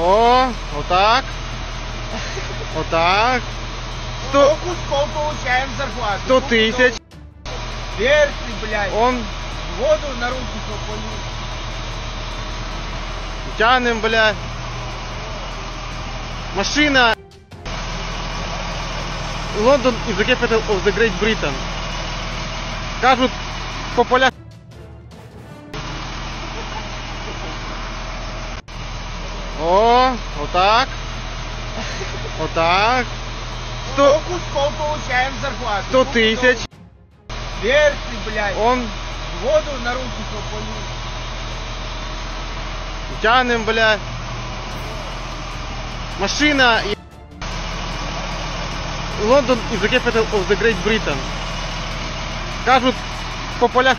О, вот так. Вот так. 100 получаем зарплату. 100 тысяч. Верь ты, блядь. Он воду на руки попалил. Тянем, блядь. Машина. Лондон is the capital of the Great Britain. Кажут по полях. О, вот так. Вот так. 100 получаем зарплату. 100 тысяч. Верь ты, блядь. Он воду на руки попалил. Тянем, блядь. Машина. Лондон is the capital of the Great Britain. Кажут по полях.